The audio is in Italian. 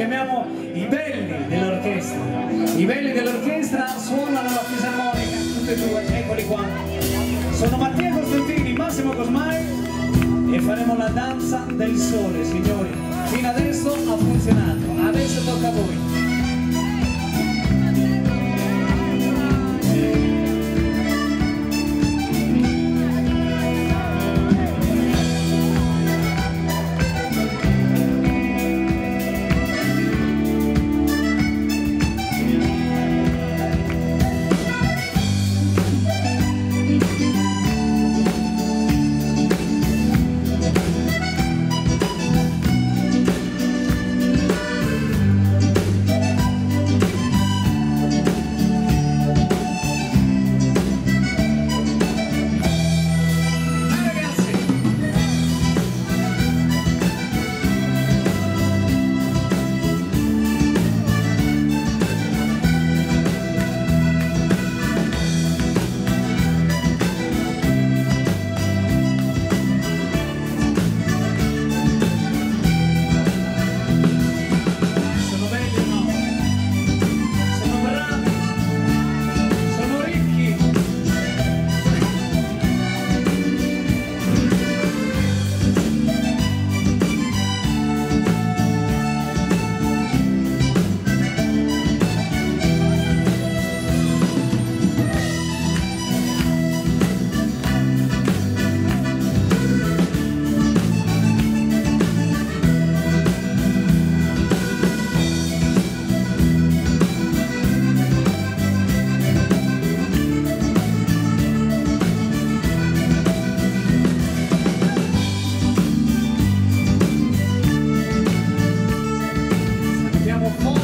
chiamiamo i belli dell'orchestra. I belli dell'orchestra suonano la fisarmonica, tutti e due, eccoli qua. Sono Mattia Costantini, Massimo Cosmai, e faremo La Danza del Sole, signori. Fino adesso ha funzionato, adesso tocca a voi. Oh,